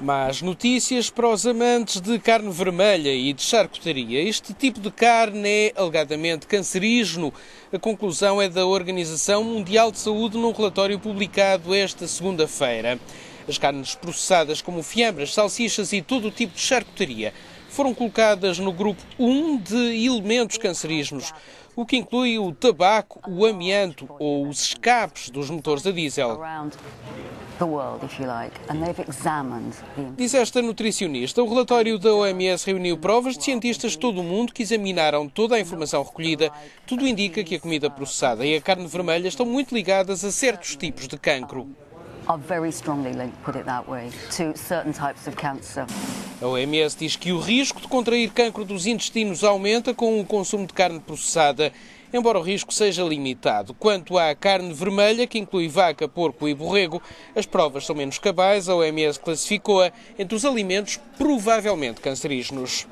Más notícias para os amantes de carne vermelha e de charcutaria. Este tipo de carne é alegadamente cancerígeno. A conclusão é da Organização Mundial de Saúde num relatório publicado esta segunda-feira. As carnes processadas como fiambres, salsichas e todo o tipo de charcutaria foram colocadas no grupo 1 de elementos cancerígenos, o que inclui o tabaco, o amianto ou os escapes dos motores a diesel. Diz esta nutricionista, o relatório da OMS reuniu provas de cientistas de todo o mundo que examinaram toda a informação recolhida. Tudo indica que a comida processada e a carne vermelha estão muito ligadas a certos tipos de cancro. A OMS diz que o risco de contrair cancro dos intestinos aumenta com o consumo de carne processada, embora o risco seja limitado. Quanto à carne vermelha, que inclui vaca, porco e borrego, as provas são menos cabais. A OMS classificou-a entre os alimentos provavelmente cancerígenos.